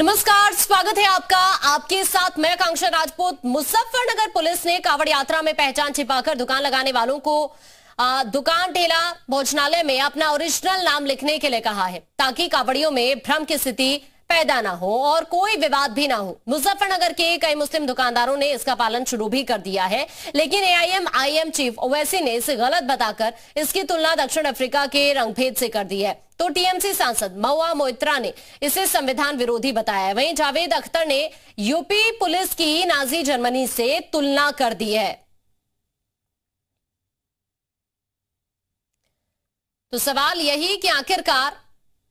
नमस्कार, स्वागत है आपका। आपके साथ मैं आकांक्षा राजपूत। मुजफ्फरनगर पुलिस ने कांवड़ यात्रा में पहचान छिपाकर दुकान लगाने वालों को दुकान, ठेला, भोजनालय में अपना ओरिजिनल नाम लिखने के लिए कहा है ताकि कांवड़ियों में भ्रम की स्थिति पैदा ना हो और कोई विवाद भी ना हो। मुजफ्फरनगर के कई मुस्लिम दुकानदारों ने इसका पालन शुरू भी कर दिया है, लेकिन AIM चीफ ओवैसी ने इसे गलत बताकर इसकी तुलना दक्षिण अफ्रीका के रंगभेद से कर दी है, तो TMC सांसद महुआ मोइत्रा ने इसे संविधान विरोधी बताया है। वहीं जावेद अख्तर ने यूपी पुलिस की नाजी जर्मनी से तुलना कर दी है। तो सवाल यही कि आखिरकार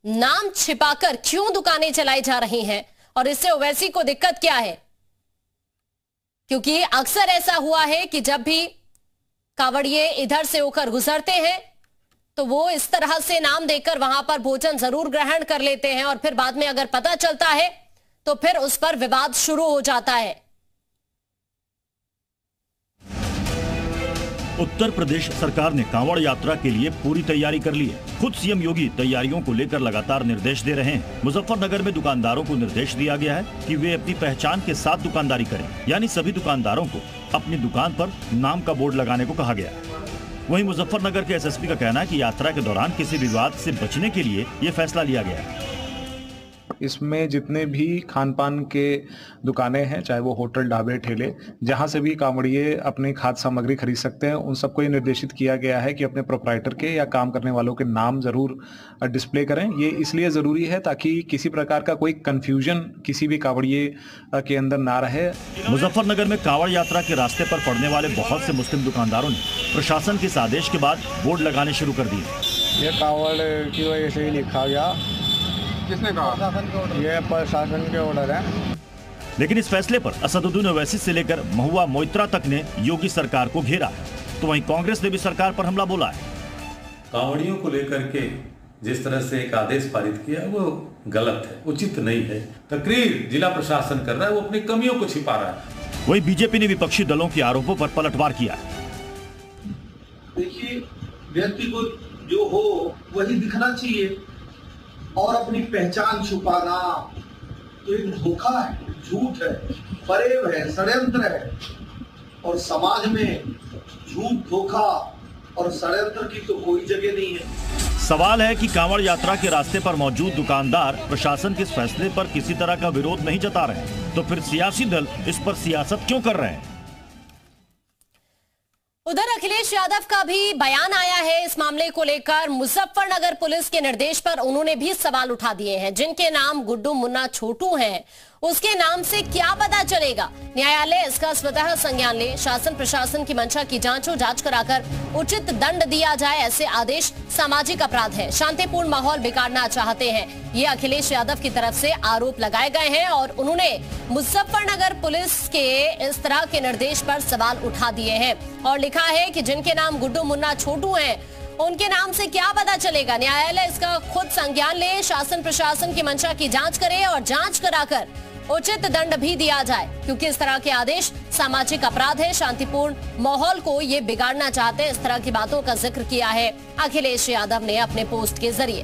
नाम छिपाकर क्यों दुकानें चलाई जा रही हैं और इससे ओवैसी को दिक्कत क्या है, क्योंकि अक्सर ऐसा हुआ है कि जब भी कांवड़िए इधर से होकर गुजरते हैं तो वो इस तरह से नाम देकर वहां पर भोजन जरूर ग्रहण कर लेते हैं और फिर बाद में अगर पता चलता है तो फिर उस पर विवाद शुरू हो जाता है। उत्तर प्रदेश सरकार ने कांवड़ यात्रा के लिए पूरी तैयारी कर ली है। खुद CM योगी तैयारियों को लेकर लगातार निर्देश दे रहे हैं। मुजफ्फरनगर में दुकानदारों को निर्देश दिया गया है कि वे अपनी पहचान के साथ दुकानदारी करें, यानी सभी दुकानदारों को अपनी दुकान पर नाम का बोर्ड लगाने को कहा गया है। वहीं मुजफ्फरनगर के SSP का कहना है कि यात्रा के दौरान किसी विवाद से बचने के लिए ये फैसला लिया गया है। इसमें जितने भी खान पान के दुकानें हैं, चाहे वो होटल, ढाबे, ठेले, जहां से भी कांवड़िए अपनी खाद्य सामग्री खरीद सकते हैं, उन सबको ये निर्देशित किया गया है कि अपने प्रोपराइटर के या काम करने वालों के नाम ज़रूर डिस्प्ले करें। ये इसलिए ज़रूरी है ताकि किसी प्रकार का कोई कन्फ्यूजन किसी भी कांवड़िए के अंदर ना रहे। मुजफ्फरनगर में कांवड़ यात्रा के रास्ते पर पड़ने वाले बहुत से मुस्लिम दुकानदारों ने प्रशासन के इस आदेश के बाद बोर्ड लगाने शुरू कर दिए। ये कांवड़ की वजह से ही लिखा गया। किसने कहा? ये प्रशासन के ऑर्डर है। लेकिन इस फैसले पर असदुद्दीन ओवैसी से लेकर महुआ मोइत्रा तक ने योगी सरकार को घेरा है, तो वहीं कांग्रेस ने भी सरकार पर हमला बोला है। कांवड़ियों को लेकर के जिस तरह से एक आदेश पारित किया वो गलत है, उचित नहीं है। तकरीर जिला प्रशासन कर रहा है, वो अपनी कमियों को छिपा रहा है। वही BJP ने विपक्षी दलों के आरोपों पर पलटवार किया। देखिए, व्यक्ति को जो हो वही दिखना चाहिए और अपनी पहचान छुपाना तो एक धोखा है, झूठ है, फरेब है, षड्यंत्र है। और समाज में झूठ, धोखा और षड्यंत्र की तो कोई जगह नहीं है। सवाल है कि कांवड़ यात्रा के रास्ते पर मौजूद दुकानदार प्रशासन के इस फैसले पर किसी तरह का विरोध नहीं जता रहे, तो फिर सियासी दल इस पर सियासत क्यों कर रहे हैं? उधर अखिलेश यादव का भी बयान आया है। इस मामले को लेकर मुजफ्फरनगर पुलिस के निर्देश पर उन्होंने भी सवाल उठा दिए हैं। जिनके नाम गुड्डू, मुन्ना, छोटू हैं, उसके नाम से क्या पता चलेगा? न्यायालय इसका स्वतः संज्ञान ले, शासन प्रशासन की मंशा की जांच हो, जांच कराकर उचित दंड दिया जाए। ऐसे आदेश सामाजिक अपराध है, शांतिपूर्ण माहौल बिगाड़ना चाहते हैं। ये अखिलेश यादव की तरफ से आरोप लगाए गए हैं और उन्होंने मुजफ्फरनगर पुलिस के इस तरह के निर्देश पर सवाल उठा दिए हैं और लिखा है कि जिनके नाम गुड्डू, मुन्ना, छोटू है, उनके नाम से क्या पता चलेगा? न्यायालय इसका खुद संज्ञान ले, शासन प्रशासन की मंशा की जाँच करे और जाँच कराकर उचित दंड भी दिया जाए, क्योंकि इस तरह के आदेश सामाजिक अपराध है, शांतिपूर्ण माहौल को ये बिगाड़ना चाहते हैं। इस तरह की बातों का जिक्र किया है अखिलेश यादव ने अपने पोस्ट के जरिए।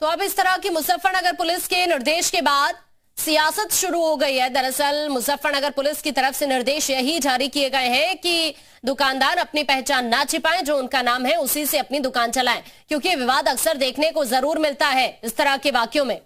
तो अब इस तरह की मुजफ्फरनगर पुलिस के निर्देश के बाद सियासत शुरू हो गई है। दरअसल मुजफ्फरनगर पुलिस की तरफ से निर्देश यही जारी किए गए हैं कि दुकानदार अपनी पहचान ना छिपाएं, जो उनका नाम है उसी से अपनी दुकान चलाएं, क्योंकि विवाद अक्सर देखने को जरूर मिलता है इस तरह के वाक्यों में।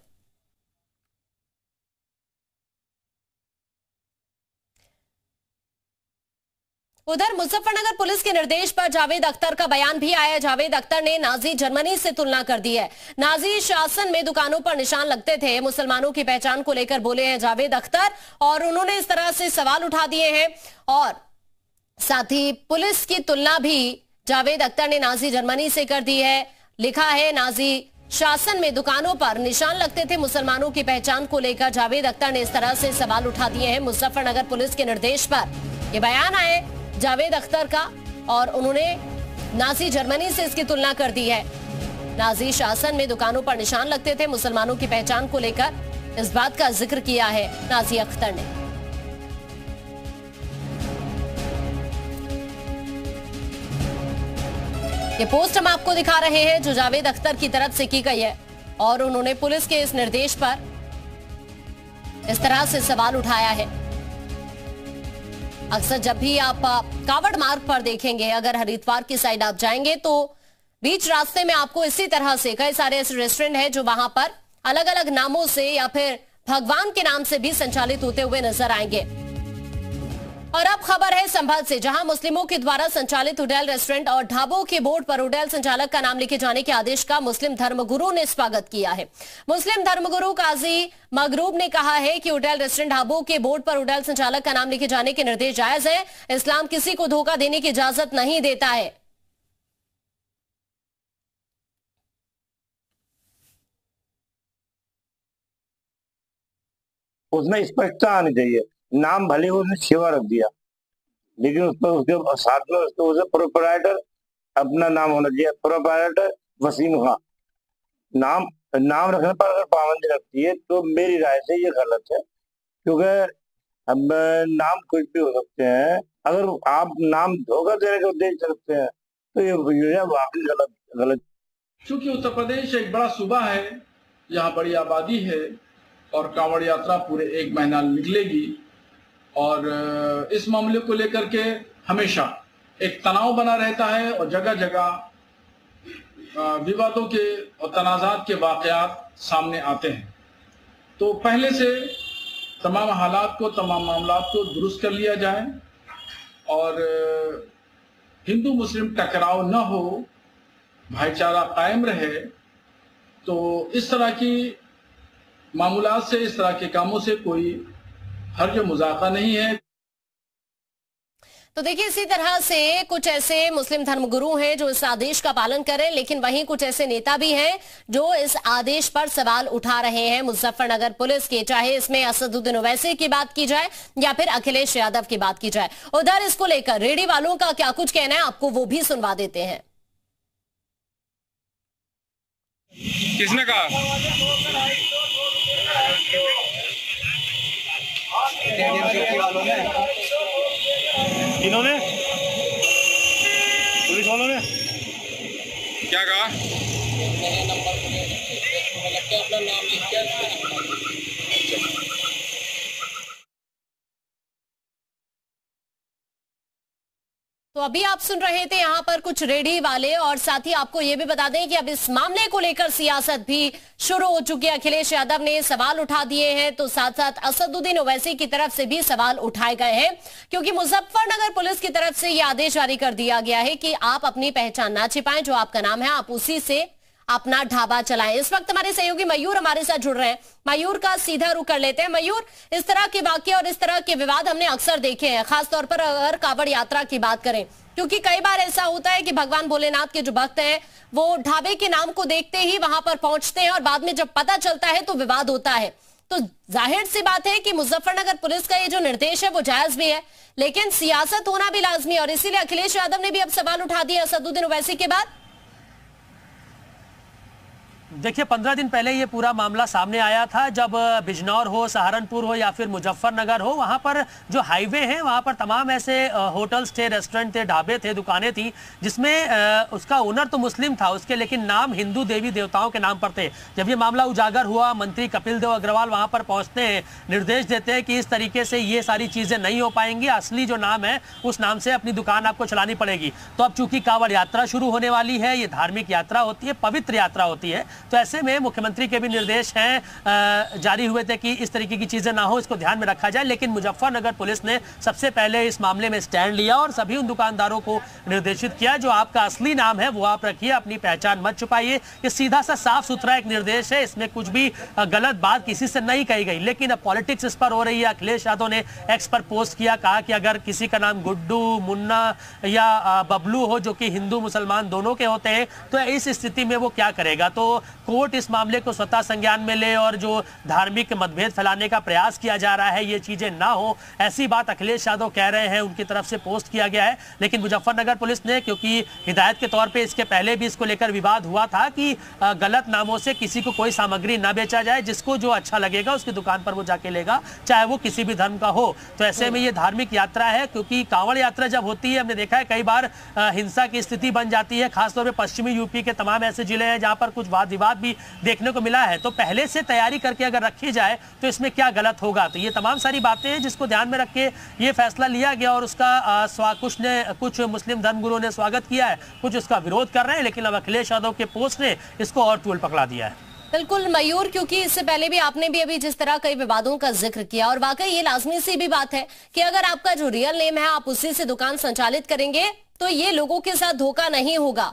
उधर मुजफ्फरनगर पुलिस के निर्देश पर जावेद अख्तर का बयान भी आया। जावेद अख्तर ने नाजी जर्मनी से तुलना कर दी है। नाजी शासन में दुकानों पर निशान लगते थे, मुसलमानों की पहचान को लेकर बोले हैं जावेद अख्तर और उन्होंने इस तरह से सवाल उठा दिए हैं। और साथ ही पुलिस की तुलना भी जावेद अख्तर ने नाजी जर्मनी से कर दी है। लिखा है, नाजी शासन में दुकानों पर निशान लगते थे, मुसलमानों की पहचान को लेकर जावेद अख्तर ने इस तरह से सवाल उठा दिए हैं। मुजफ्फरनगर पुलिस के निर्देश पर यह बयान आए जावेद अख्तर का और उन्होंने नाजी जर्मनी से इसकी तुलना कर दी है। नाजी शासन में दुकानों पर निशान लगते थे, मुसलमानों की पहचान को लेकर इस बात का जिक्र किया है नाजी अख्तर ने। ये पोस्ट हम आपको दिखा रहे हैं जो जावेद अख्तर की तरफ से की गई है और उन्होंने पुलिस के इस निर्देश पर इस तरह से सवाल उठाया है। अक्सर जब भी आप कावड़ मार्ग पर देखेंगे, अगर हरिद्वार की साइड आप जाएंगे तो बीच रास्ते में आपको इसी तरह से कई सारे ऐसे रेस्टोरेंट हैं जो वहां पर अलग अलग नामों से या फिर भगवान के नाम से भी संचालित होते हुए नजर आएंगे। और अब खबर है संभल से, जहां मुस्लिमों के द्वारा संचालित होटल, रेस्टोरेंट और ढाबों के बोर्ड पर होटल संचालक का नाम लिखे जाने के आदेश का मुस्लिम धर्मगुरु ने स्वागत किया है। मुस्लिम धर्मगुरु काजी मगरूब ने कहा है कि होटल, रेस्टोरेंट, ढाबों के बोर्ड पर होटल संचालक का नाम लिखे जाने के निर्देश जायज है। इस्लाम किसी को धोखा देने की इजाजत नहीं देता है। उसमें स्पष्टता आनी चाहिए। नाम भले उसने शिवा रख दिया, लेकिन उस पर उसके साथ में उसको प्रोपराइटर अपना नाम होना चाहिए, प्रोपराइटर वसीम खान। नाम रखने पर अगर पाबंदी रखती है तो मेरी राय से ये गलत है, क्योंकि हम नाम कुछ भी हो सकते हैं। अगर आप नाम धोखा देने का उद्देश्य रखते हैं तो ये वाकई गलत। चूंकि उत्तर प्रदेश एक बड़ा सूबा है, यहाँ बड़ी आबादी है और कांवड़ यात्रा पूरे एक महीना निकलेगी और इस मामले को लेकर के हमेशा एक तनाव बना रहता है और जगह जगह विवादों के और तनाज़ात के वाक़यात सामने आते हैं। तो पहले से तमाम हालात को, तमाम मामलों को दुरुस्त कर लिया जाए और हिंदू मुस्लिम टकराव न हो, भाईचारा कायम रहे। तो इस तरह की मामूलात से, इस तरह के कामों से कोई हर्ज मजाका नहीं है। तो देखिए, इसी तरह से कुछ ऐसे मुस्लिम धर्मगुरु हैं जो इस आदेश का पालन करें, लेकिन वहीं कुछ ऐसे नेता भी हैं जो इस आदेश पर सवाल उठा रहे हैं मुजफ्फरनगर पुलिस के, चाहे इसमें असदुद्दीन ओवैसी की बात की जाए या फिर अखिलेश यादव की बात की जाए। उधर इसको लेकर रेडी वालों का क्या कुछ कहना है, आपको वो भी सुनवा देते हैं। किसने कहा? इन्होंने, पुलिस वालों ने क्या कहा? तो अभी आप सुन रहे थे यहाँ पर कुछ रेडी वाले। और साथ ही आपको ये भी बता दें कि अब इस मामले को लेकर सियासत भी शुरू हो चुकी है। अखिलेश यादव ने सवाल उठा दिए हैं तो साथ साथ असदुद्दीन ओवैसी की तरफ से भी सवाल उठाए गए हैं, क्योंकि मुजफ्फरनगर पुलिस की तरफ से यह आदेश जारी कर दिया गया है कि आप अपनी पहचान ना छिपाएं, जो आपका नाम है आप उसी से अपना ढाबा चलाएं। इस वक्त हमारे सहयोगी मयूर हमारे साथ जुड़ रहे हैं। मयूर का सीधा रुख कर लेते हैं। मयूर, इस तरह के वाक्य और इस तरह के विवाद हमने अक्सर देखे हैं, खासतौर पर अगर कांवड़ यात्रा की बात करें, क्योंकि कई बार ऐसा होता है कि भगवान भोलेनाथ के जो भक्त हैं वो ढाबे के नाम को देखते ही वहां पर पहुंचते हैं और बाद में जब पता चलता है तो विवाद होता है। तो जाहिर सी बात है कि मुजफ्फरनगर पुलिस का ये जो निर्देश है वो जायज भी है, लेकिन सियासत होना भी लाजमी है और इसीलिए अखिलेश यादव ने भी अब सवाल उठा दिया असदुद्दीन ओवैसी के बाद। देखिए, 15 दिन पहले ये पूरा मामला सामने आया था, जब बिजनौर हो, सहारनपुर हो या फिर मुजफ्फरनगर हो, वहाँ पर जो हाईवे हैं वहाँ पर तमाम ऐसे होटल्स थे, रेस्टोरेंट थे, ढाबे थे, दुकानें थी, जिसमें उसका ओनर तो मुस्लिम था उसके, लेकिन नाम हिंदू देवी देवताओं के नाम पर थे। जब ये मामला उजागर हुआ, मंत्री कपिल देव अग्रवाल वहाँ पर पहुँचते हैं, निर्देश देते हैं कि इस तरीके से ये सारी चीज़ें नहीं हो पाएंगी, असली जो नाम है उस नाम से अपनी दुकान आपको चलानी पड़ेगी। तो अब चूंकि कांवड़ यात्रा शुरू होने वाली है, ये धार्मिक यात्रा होती है, पवित्र यात्रा होती है, तो ऐसे में मुख्यमंत्री के भी निर्देश हैं जारी हुए थे कि इस तरीके की चीजें ना हो, इसको ध्यान में रखा जाए। लेकिन मुजफ्फरनगर पुलिस ने सबसे पहले इस मामले में स्टैंड लिया और सभी उन दुकानदारों को निर्देशित किया, जो आपका असली नाम है वो आप रखिए, अपनी पहचान मत छुपाइए। ये सीधा सा साफ सुथरा एक निर्देश है, इसमें कुछ भी गलत बात किसी से नहीं कही गई। लेकिन अब पॉलिटिक्स इस पर हो रही है। अखिलेश यादव ने एक्स पर पोस्ट किया, कहा कि अगर किसी का नाम गुड्डू, मुन्ना या बबलू हो, जो कि हिंदू मुसलमान दोनों के होते हैं, तो इस स्थिति में वो क्या करेगा। तो कोर्ट इस मामले को स्वतः संज्ञान में ले और जो धार्मिक मतभेद फैलाने का प्रयास किया जा रहा है ये चीजें ना हो, ऐसी बात अखिलेश यादव कह रहे हैं, उनकी तरफ से पोस्ट किया गया है। लेकिन मुजफ्फरनगर पुलिस ने, क्योंकि हिदायत के तौर पे इसके पहले भी इसको लेकर विवाद हुआ था कि गलत नामों से किसी को कोई सामग्री ना बेचा जाए, जिसको जो अच्छा लगेगा उसकी दुकान पर वो जाके लेगा, चाहे वो किसी भी धर्म का हो। तो ऐसे में ये धार्मिक यात्रा है, क्योंकि कांवड़ यात्रा जब होती है हमने देखा है कई बार हिंसा की स्थिति बन जाती है, खासतौर पर पश्चिमी यूपी के तमाम ऐसे जिले हैं जहां पर कुछ वाद विवाद भी देखने को मिला है। तो पहले से तैयारी करके अगर रखी जाए तो इसमें क्या गलत होगा? तो ये तमाम सारी बातें हैं जिसको ध्यान में रख के ये फैसला लिया गया और उसका कुछ मुस्लिम धर्मगुरुओं ने स्वागत किया है, कुछ उसका विरोध कर रहे हैं, लेकिन अब अखिलेश यादव के पोस्ट ने इसको और टूल पकड़ा दिया है। बिल्कुल मयूर, क्योंकि इससे पहले भी आपने भी अभी जिस तरह कई विवादों का जिक्र किया और वाकई ये लाजमी सी भी बात है कि अगर आपका जो रियल नेम है आप उसी से दुकान संचालित करेंगे तो ये लोगों के साथ धोखा नहीं होगा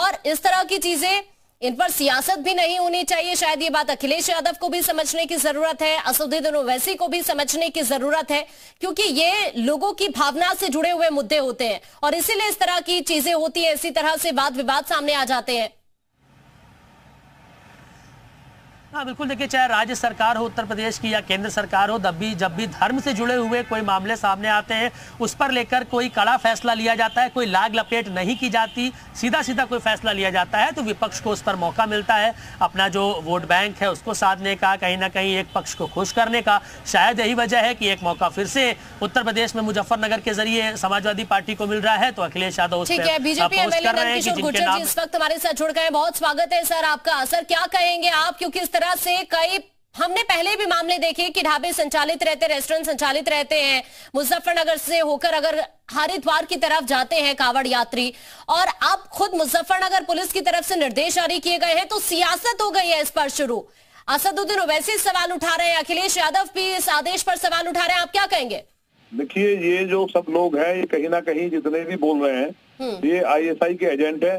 और इस तरह की चीजें, इन पर सियासत भी नहीं होनी चाहिए। शायद ये बात अखिलेश यादव को भी समझने की जरूरत है, असदुद्दीन ओवैसी को भी समझने की जरूरत है, क्योंकि ये लोगों की भावना से जुड़े हुए मुद्दे होते हैं और इसीलिए इस तरह की चीजें होती है, इसी तरह से वाद विवाद सामने आ जाते हैं। हाँ बिल्कुल, देखिए चाहे राज्य सरकार हो उत्तर प्रदेश की या केंद्र सरकार हो, जब भी धर्म से जुड़े हुए कोई मामले सामने आते हैं उस पर लेकर कोई कड़ा फैसला लिया जाता है, कोई लाग लपेट नहीं की जाती, सीधा सीधा कोई फैसला लिया जाता है तो विपक्ष को उस पर मौका मिलता है अपना जो वोट बैंक है उसको साधने का, कहीं ना कहीं एक पक्ष को खुश करने का। शायद यही वजह है कि एक मौका फिर से उत्तर प्रदेश में मुजफ्फरनगर के जरिए समाजवादी पार्टी को मिल रहा है तो अखिलेश यादव उस पर बीजेपी एमएलए जी इस वक्त हमारे साथ जुड़ गए। बहुत स्वागत है सर आपका। सर क्या कहेंगे आप, क्योंकि इस तरह से कई हमने पहले भी मामले देखे कि ढाबे संचालित रहते, रेस्टोरेंट संचालित रहते हैं, मुजफ्फरनगर से होकर अगर हरिद्वार की तरफ जाते हैं कांवड़ यात्री, और अब खुद मुजफ्फरनगर पुलिस की तरफ से निर्देश जारी किए गए हैं तो सियासत हो गई है इस पर शुरू। असदुद्दीन ओवैसी सवाल उठा रहे हैं, अखिलेश यादव भी इस आदेश पर सवाल उठा रहे हैं, आप क्या कहेंगे? देखिए ये जो सब लोग हैं ये कहीं ना कहीं जितने भी बोल रहे हैं ये ISI के एजेंट है।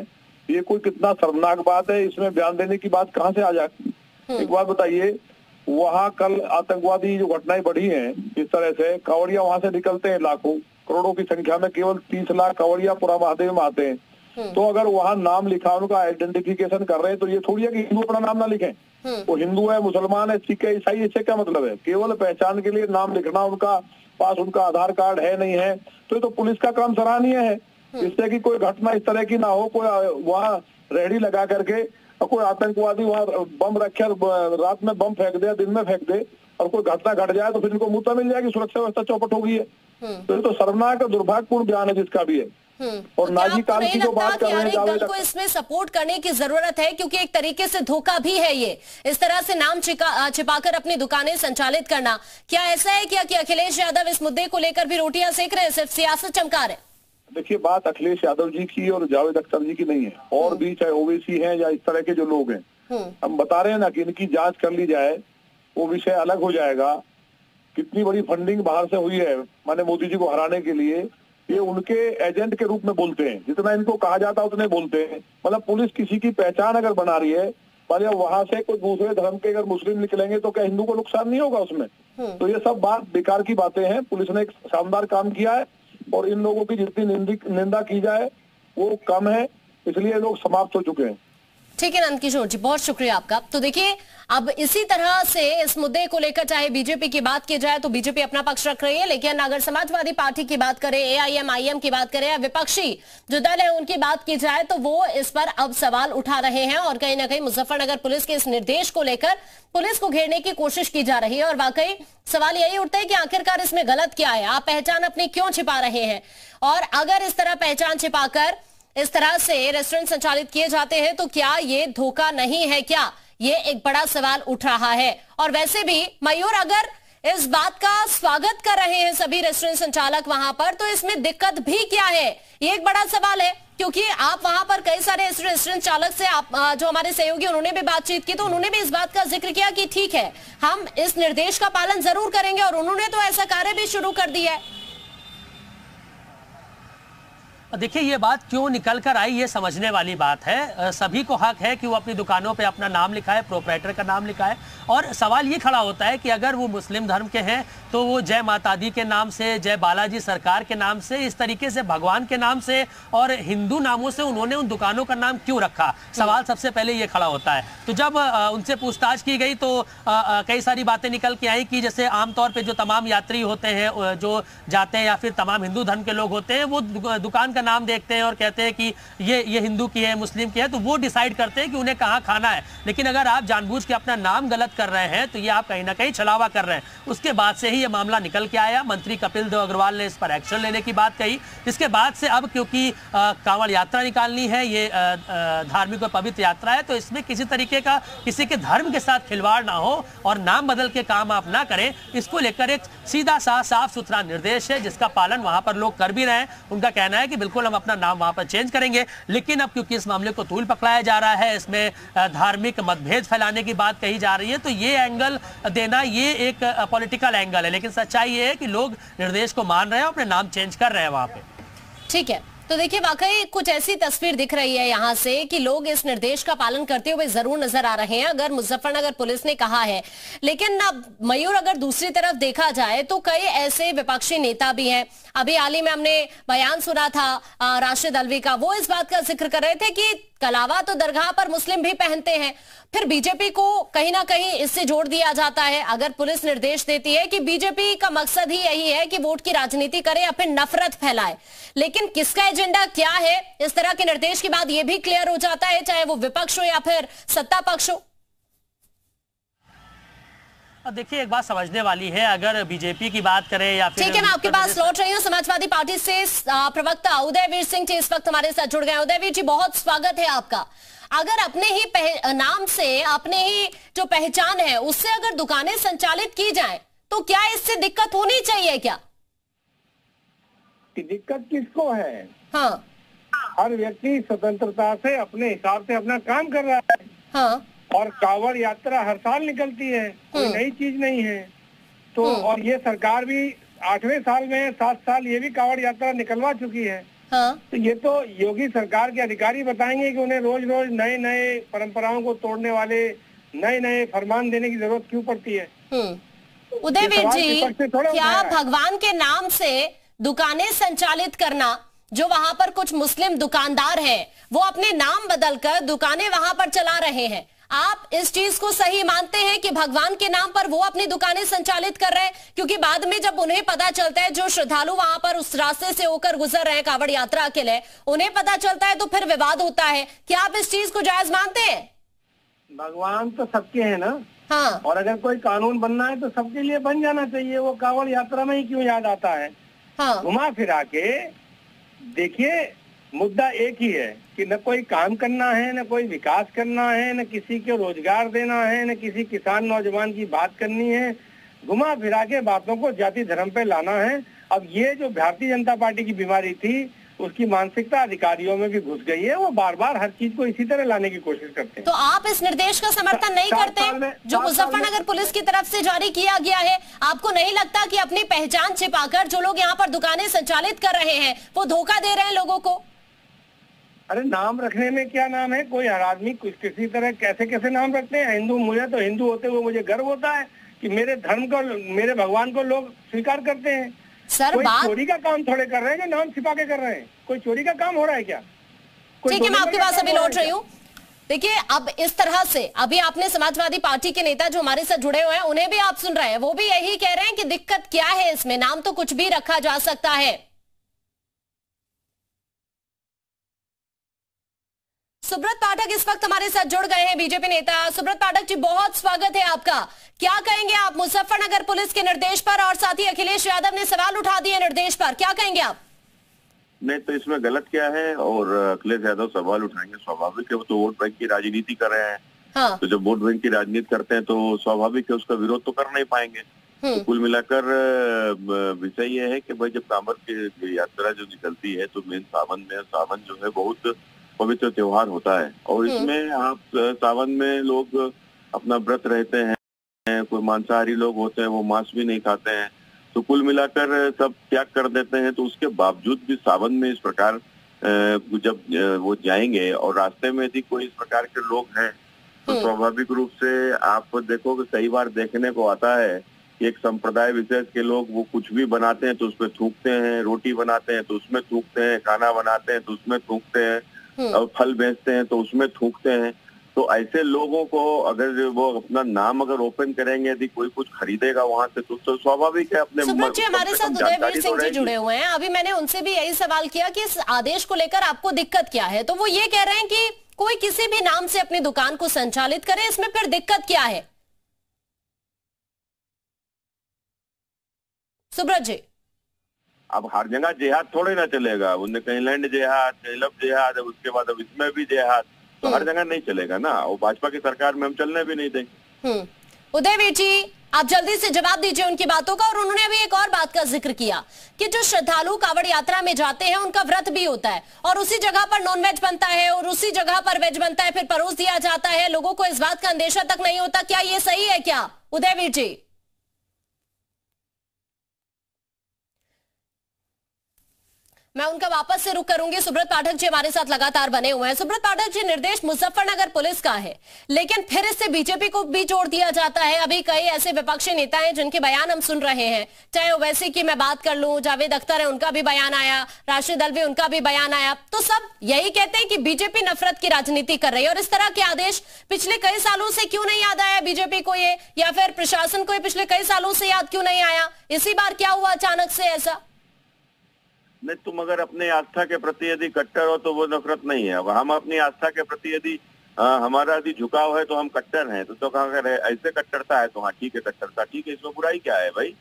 ये कोई कितना शर्मनाक बात है, इसमें बयान देने की बात कहाँ से आ जाती? एक बात बताइए, वहाँ कल आतंकवादी जो घटनाएं बढ़ी हैं इस तरह से, कांवड़िया वहाँ से निकलते हैं लाखों करोड़ों की संख्या में, केवल 30 लाख कांवड़िया पूरा महादेव में आते हैं। तो अगर वहाँ नाम लिखा, उनका आइडेंटिफिकेशन कर रहे हैं तो ये थोड़ी है कि हिंदू अपना नाम ना लिखें। वो हिंदू है, मुसलमान है, सिख है, ईसाई, इससे क्या मतलब है? केवल पहचान के लिए नाम लिखना, उनका पास उनका आधार कार्ड है नहीं है, तो ये तो पुलिस का काम सराहनीय है, जिससे कि कोई घटना इस तरह की ना हो। कोई वहाँ रेहड़ी लगा करके कोई आतंकवादी वहाँ बम रखे और रात में बम फेंक दे, दिन में फेंक दे, और कोई घटना घट जाए तो फिर इनको मुद्दा मिल जाएगी, सुरक्षा व्यवस्था चौपट हो गई है। तो ये तो शर्मनाक और दुर्भाग्यपूर्ण बयान है जिसका भी है। और नाजी काल की जो बात कर रहे हैं को इसमें सपोर्ट करने की जरूरत है, क्योंकि एक तरीके से धोखा भी है ये, इस तरह से नाम छिपाकर अपनी दुकानें संचालित करना। क्या ऐसा है क्या कि अखिलेश यादव इस मुद्दे को लेकर भी रोटियां सेक रहे हैं, सिर्फ सियासत चमका रहे? देखिए बात अखिलेश यादव जी की और जावेद अख्तर जी की नहीं है, और भी चाहे ओवैसी हैं या इस तरह के जो लोग हैं, हम बता रहे हैं ना कि इनकी जांच कर ली जाए, वो विषय अलग हो जाएगा। कितनी बड़ी फंडिंग बाहर से हुई है माने मोदी जी को हराने के लिए, ये उनके एजेंट के रूप में बोलते हैं, जितना इनको कहा जाता है उतने बोलते हैं। मतलब पुलिस किसी की पहचान अगर बना रही है, भले वहां से कोई दूसरे धर्म के अगर मुस्लिम निकलेंगे तो क्या हिंदू को नुकसान नहीं होगा उसमें? तो ये सब बात बेकार की बातें हैं। पुलिस ने एक शानदार काम किया है और इन लोगों की जितनी निंदा की जाए वो कम है, इसलिए लोग समाप्त हो चुके हैं। ठीक है नंद किशोर जी, बहुत शुक्रिया आपका। तो देखिए अब इसी तरह से इस मुद्दे को लेकर चाहे बीजेपी की बात की जाए तो बीजेपी अपना पक्ष रख रही है, लेकिन अगर समाजवादी पार्टी की बात करें, AIM IM की बात करें या विपक्षी जो दल है उनकी बात की जाए तो वो इस पर अब सवाल उठा रहे हैं और कहीं ना कहीं मुजफ्फरनगर पुलिस के इस निर्देश को लेकर पुलिस को घेरने की कोशिश की जा रही है। और वाकई सवाल यही उठता है कि आखिरकार इसमें गलत क्या है, आप पहचान अपनी क्यों छिपा रहे हैं? और अगर इस तरह पहचान छिपाकर इस तरह से रेस्टोरेंट संचालित किए जाते हैं तो क्या ये धोखा नहीं है? क्या ये एक बड़ा सवाल उठ रहा है। और वैसे भी मयूर, अगर इस बात का स्वागत कर रहे हैं सभी रेस्टोरेंट संचालक वहां पर, तो इसमें दिक्कत भी क्या है? ये एक बड़ा सवाल है, क्योंकि आप वहां पर कई सारे रेस्टोरेंट चालक से आप जो हमारे सहयोगी उन्होंने भी बातचीत की तो उन्होंने भी इस बात का जिक्र किया कि ठीक है हम इस निर्देश का पालन जरूर करेंगे, और उन्होंने तो ऐसा कार्य भी शुरू कर दिया है। देखिए ये बात क्यों निकल कर आई ये समझने वाली बात है। सभी को हक है कि वो अपनी दुकानों पे अपना नाम लिखाए, प्रोपराइटर का नाम लिखाए, और सवाल ये खड़ा होता है कि अगर वो मुस्लिम धर्म के हैं तो वो जय माता दी के नाम से, जय बालाजी सरकार के नाम से, इस तरीके से भगवान के नाम से और हिंदू नामों से उन्होंने उन दुकानों का नाम क्यों रखा, सवाल सबसे पहले ये खड़ा होता है। तो जब उनसे पूछताछ की गई तो कई सारी बातें निकल के आई कि जैसे आमतौर पर जो तमाम यात्री होते हैं जो जाते हैं या फिर तमाम हिंदू धर्म के लोग होते हैं वो दुकान का नाम देखते हैं और कहते हैं कि ये हिंदू की है, मुस्लिम की है, तो वो डिसाइड करते हैं कि उन्हें कहाँ खाना है। लेकिन अगर आप जानबूझ के अपना नाम गलत कर रहे हैं तो ये आप कहीं ना कहीं छलावा कर रहे हैं। उसके बाद से ही ये मामला निकल के आया, मंत्री कपिल देव अग्रवाल ने इस पर एक्शन लेने की बात कही। इसके बाद से अब क्योंकि कांवड़ यात्रा निकालनी है, ये धार्मिक और पवित्र यात्रा है, तो इसमें किसी तरीके का किसी के धर्म के साथ खिलवाड़ ना हो और नाम बदल के काम आप ना करें, इसको लेकर एक सीधा सा साफ सुथरा निर्देश है जिसका पालन वहां पर लोग कर भी रहे हैं। उनका कहना है कि बिल्कुल हम अपना नाम वहां पर चेंज करेंगे। लेकिन अब क्योंकि इस मामले को तूल पकड़ाया जा रहा है, इसमें धार्मिक मतभेद फैलाने की बात कही जा रही है, तो ये एंगल देना ये एक पॉलिटिकल एंगल है। लेकिन सच्चाई ये है कि लोग निर्देश को मान रहे हैं, अपने नाम चेंज कर रहे हैं वहां पे। ठीक है, तो देखिए वाकई कुछ ऐसी तस्वीर दिख रही है यहाँ से कि लोग इस निर्देश का पालन करते हुए जरूर नजर आ रहे हैं अगर मुजफ्फरनगर पुलिस ने कहा है। लेकिन मयूर, अगर दूसरी तरफ देखा जाए तो कई ऐसे विपक्षी नेता भी हैं। अभी हाल ही में हमने बयान सुना था राशिद अलवी का, वो इस बात का जिक्र कर रहे थे कि कलावा तो दरगाह पर मुस्लिम भी पहनते हैं। फिर बीजेपी को कहीं ना कहीं इससे जोड़ दिया जाता है। अगर पुलिस निर्देश देती है कि बीजेपी का मकसद ही यही है कि वोट की राजनीति करे या फिर नफरत फैलाए, लेकिन किसका एजेंडा क्या है इस तरह के निर्देश के बाद यह भी क्लियर हो जाता है, चाहे वो विपक्ष हो या फिर सत्ता पक्ष हो। देखिए, एक बात समझने वाली है, अगर बीजेपी की बात करें या फिर ठीक है, मैं आपके पास लौट रही हूँ। समाजवादी पार्टी से प्रवक्ता उदयवीर सिंह जी इस वक्त हमारे साथ जुड़ गए। उदयवीर जी, बहुत स्वागत है आपका। अगर अपने ही नाम से, अपने ही जो पहचान है उससे अगर दुकानें संचालित की जाएं तो क्या इससे दिक्कत होनी चाहिए? क्या दिक्कत किसको है? हाँ, हर व्यक्ति स्वतंत्रता से अपने हिसाब से अपना काम कर रहा है। हाँ, और कांवड़ यात्रा हर साल निकलती है, कोई नई चीज नहीं है। तो और ये सरकार भी 8वें साल में 7 साल ये भी कांवड़ यात्रा निकलवा चुकी है। हाँ, तो ये तो योगी सरकार के अधिकारी बताएंगे कि उन्हें रोज रोज नए नए परंपराओं को तोड़ने वाले नए नए फरमान देने की जरूरत क्यों पड़ती है। उदयवीर जी, क्या भगवान के नाम से दुकानें संचालित करना, जो वहां पर कुछ मुस्लिम दुकानदार हैं वो अपने नाम बदलकर दुकानें वहां पर चला रहे हैं, आप इस चीज को सही मानते हैं कि भगवान के नाम पर वो अपनी दुकानें संचालित कर रहे हैं? क्योंकि बाद में जब उन्हें पता चलता है, जो श्रद्धालु वहां पर उस रास्ते से होकर गुजर रहे हैं कांवड़ यात्रा के लिए, उन्हें पता चलता है तो फिर विवाद होता है। क्या आप इस चीज को जायज मानते हैं? भगवान तो सबके है ना। हाँ, और अगर कोई कानून बनना है तो सबके लिए बन जाना चाहिए। वो कांवड़ यात्रा में ही क्यों याद आता है? हाँ, घुमा फिरा के देखिए, मुद्दा एक ही है कि न कोई काम करना है, न कोई विकास करना है, न किसी को रोजगार देना है, न किसी किसान नौजवान की बात करनी है। घुमा फिरा के बातों को जाति धर्म पे लाना है। अब ये जो भारतीय जनता पार्टी की बीमारी थी, उसकी मानसिकता अधिकारियों में भी घुस गई है। वो बार बार हर चीज को इसी तरह लाने की कोशिश करते हैं। तो आप इस निर्देश का समर्थन नहीं करते जो मुजफ्फरनगर पुलिस की तरफ से जारी किया गया है? आपको नहीं लगता कि अपनी पहचान छिपाकर जो लोग यहाँ पर दुकानें संचालित कर रहे हैं वो धोखा दे रहे हैं लोगों को? अरे, नाम रखने में क्या नाम है? कोई हर आदमी कुछ किसी तरह कैसे कैसे नाम रखते हैं। हिंदू, मुझे तो हिंदू होते हुए मुझे गर्व होता है कि मेरे धर्म को, मेरे भगवान को लोग स्वीकार करते हैं। सर, कोई चोरी का काम थोड़े कर रहे हैं जो नाम छिपा के कर रहे हैं? कोई चोरी का काम हो रहा है क्या? ठीक है, मैं आपके पास अभी लौट रही हूँ। देखिए, अब इस तरह से अभी आपने समाजवादी पार्टी के नेता जो हमारे साथ जुड़े हुए हैं उन्हें भी आप सुन रहे हैं, वो भी यही कह रहे हैं कि दिक्कत क्या है इसमें, नाम तो कुछ भी रखा जा सकता है। सुब्रत पाठक इस वक्त हमारे साथ जुड़ गए हैं, बीजेपी नेता। सुब्रत पाठक जी, बहुत स्वागत है आपका। क्या कहेंगे आप मुजफ्फरनगर पुलिस के निर्देश पर, और साथ ही अखिलेश यादव ने सवाल उठा दिए निर्देश पर, क्या कहेंगे आप? नहीं, तो इसमें गलत क्या है? और अखिलेश यादव सवाल उठाएंगे, स्वाभाविक है, वो तो वोट बैंक की राजनीति कर रहे हैं। हाँ, तो जब वोट बैंक की राजनीति करते हैं तो स्वाभाविक है उसका विरोध तो कर नहीं पाएंगे। तो कुल मिलाकर विषय ये है कि भाई जब कांवड़ की यात्रा जो निकलती है तो मेन सावन में, सावन जो है बहुत पवित्र त्योहार होता है, और इसमें आप सावन में लोग अपना व्रत रहते हैं, कोई मांसाहारी लोग होते हैं, वो मांस भी नहीं खाते हैं, तो कुल मिलाकर सब त्याग कर देते हैं। तो उसके बावजूद भी सावन में इस प्रकार जब वो जाएंगे और रास्ते में यदि कोई इस प्रकार के लोग हैं तो स्वाभाविक रूप से आप देखो कि कई बार देखने को आता है कि एक संप्रदाय विशेष के लोग वो कुछ भी बनाते हैं तो उसमें थूकते हैं, रोटी बनाते हैं तो उसमें थूकते हैं, खाना बनाते हैं तो उसमें थूकते हैं, और फल बेचते हैं तो उसमें थूकते हैं। तो ऐसे लोगों को अगर वो अपना नाम अगर ओपन करेंगे, यदि कोई कुछ खरीदेगा वहाँ से, तो स्वाभाविक है अपने जी। हमारे साथ उदयवीर सिंह जी जुड़े हुए हैं, अभी मैंने उनसे भी यही सवाल किया कि इस आदेश को लेकर आपको दिक्कत क्या है, तो वो ये कह रहे हैं कि कोई किसी भी नाम से अपनी दुकान को संचालित करे, इसमें फिर दिक्कत क्या है? सुब्रत जी, अब हर जगह जेहाद थोड़े ना चलेगा, उनने कहीं लैंड जेहाद, तेलब जेहाद, उसके बाद अब इसमें भी जेहाद, तो हर जगह नहीं चलेगा ना, और भाजपा की सरकार में हम चलने भी नहीं देंगे। उदयवीर जी, आप जल्दी से जवाब दीजिए उनकी बातों का। और उन्होंने अभी एक और बात का जिक्र किया कि जो श्रद्धालु कांवड़ यात्रा में जाते हैं उनका व्रत भी होता है, और उसी जगह पर नॉनवेज बनता है और उसी जगह पर वेज बनता है, फिर परोस दिया जाता है, लोगों को इस बात का अंदेशा तक नहीं होता। क्या ये सही है क्या उदयवीर जी? मैं उनका वापस से रुक करूंगी। सुब्रत पाठक जी हमारे साथ लगातार बने हुए हैं। सुब्रत पाठक जी, निर्देश मुजफ्फरनगर पुलिस का है, लेकिन फिर इससे बीजेपी को भी जोड़ दिया जाता है। अभी कई ऐसे विपक्षी नेता हैं जिनके बयान हम सुन रहे हैं, चाहे ओवैसी की मैं बात कर लूं, जावेद अख्तर है उनका भी बयान आया, राशिद अलवी उनका भी बयान आया, तो सब यही कहते हैं कि बीजेपी नफरत की राजनीति कर रही है। और इस तरह के आदेश पिछले कई सालों से क्यों नहीं याद आया बीजेपी को ये, या फिर प्रशासन को पिछले कई सालों से याद क्यों नहीं आया? इसी बार क्या हुआ अचानक से ऐसा? नहीं, तुम अगर अपने आस्था के प्रति यदि कट्टर हो तो वो नफरत नहीं है। अब हम अपनी आस्था के प्रति यदि हमारा यदि झुकाव है तो हम कट्टर हैं, तो अगर ऐसे कट्टरता है तो हाँ ठीक है, कट्टरता ठीक है, इसमें बुराई क्या है भाई?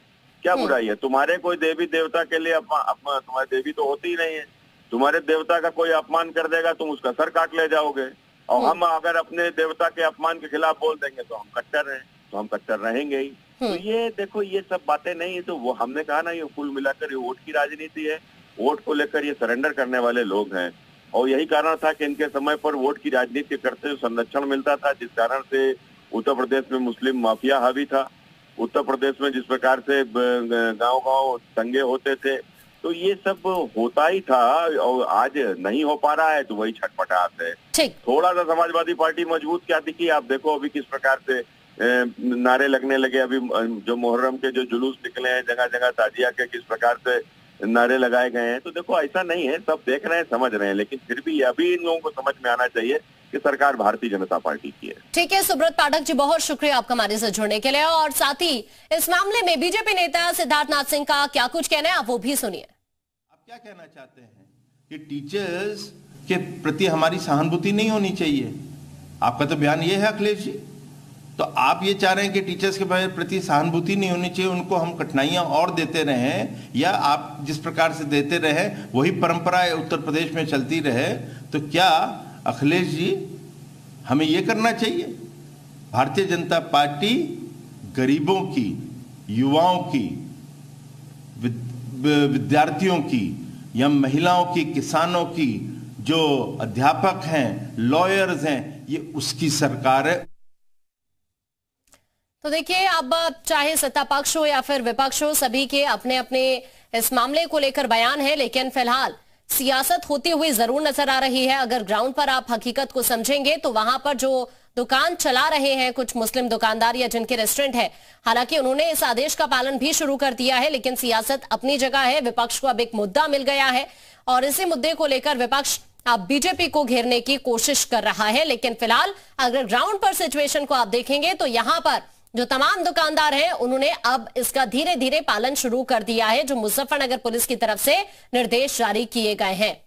क्या बुराई है? तुम्हारे कोई देवी देवता के लिए अपमान, तुम्हारे देवी तो होती ही नहीं है, तुम्हारे देवता का कोई अपमान कर देगा तुम उसका सर काट ले जाओगे, और हम अगर अपने देवता के अपमान के खिलाफ बोल देंगे तो हम कट्टर हैं, तो हम कट्टर रहेंगे ही। तो ये देखो, ये सब बातें नहीं है। तो वो हमने कहा ना, ये कुल मिलाकर ये वोट की राजनीति है, वोट को लेकर ये सरेंडर करने वाले लोग हैं, और यही कारण था कि इनके समय पर वोट की राजनीति करते हुए संरक्षण मिलता था, जिस कारण से उत्तर प्रदेश में मुस्लिम माफिया हावी था, उत्तर प्रदेश में जिस प्रकार से गांव-गांव दंगे होते थे, तो ये सब होता ही था। और आज नहीं हो पा रहा है तो वही छटपटाहट है। थोड़ा सा समाजवादी पार्टी मजबूत क्या दिखी? आप देखो अभी किस प्रकार से नारे लगने लगे, अभी जो मुहर्रम के जो जुलूस निकले हैं, जगह जगह ताजिया के किस प्रकार से नारे लगाए गए हैं। तो देखो ऐसा नहीं है, सब देख रहे हैं, समझ रहे हैं, लेकिन फिर भी अभी इन लोगों को समझ में आना चाहिए कि सरकार भारतीय जनता पार्टी की है। ठीक है सुब्रत पाठक जी, बहुत शुक्रिया आपका हमारे से जुड़ने के लिए। और साथ ही इस मामले में बीजेपी नेता सिद्धार्थनाथ सिंह का क्या कुछ कहना है, आप वो भी सुनिए। आप क्या कहना चाहते हैं कि टीचर्स के प्रति हमारी सहानुभूति नहीं होनी चाहिए? आपका तो बयान ये है अखिलेश जी, तो आप ये चाह रहे हैं कि टीचर्स के प्रति सहानुभूति नहीं होनी चाहिए, उनको हम कठिनाइयां और देते रहें, या आप जिस प्रकार से देते रहे वही परंपरा उत्तर प्रदेश में चलती रहे? तो क्या अखिलेश जी हमें ये करना चाहिए? भारतीय जनता पार्टी गरीबों की, युवाओं की, विद्यार्थियों की, या महिलाओं की, किसानों की, जो अध्यापक हैं, लॉयर्स हैं, ये उसकी सरकार है। तो देखिए, अब चाहे सत्ता पक्ष हो या फिर विपक्ष हो, सभी के अपने अपने इस मामले को लेकर बयान है, लेकिन फिलहाल सियासत होती हुई जरूर नजर आ रही है। अगर ग्राउंड पर आप हकीकत को समझेंगे तो वहां पर जो दुकान चला रहे हैं कुछ मुस्लिम दुकानदार या जिनके रेस्टोरेंट है, हालांकि उन्होंने इस आदेश का पालन भी शुरू कर दिया है, लेकिन सियासत अपनी जगह है। विपक्ष को अब एक मुद्दा मिल गया है और इसी मुद्दे को लेकर विपक्ष आप बीजेपी को घेरने की कोशिश कर रहा है। लेकिन फिलहाल अगर ग्राउंड पर सिचुएशन को आप देखेंगे तो यहां पर जो तमाम दुकानदार हैं उन्होंने अब इसका धीरे धीरे पालन शुरू कर दिया है, जो मुजफ्फरनगर पुलिस की तरफ से निर्देश जारी किए गए हैं।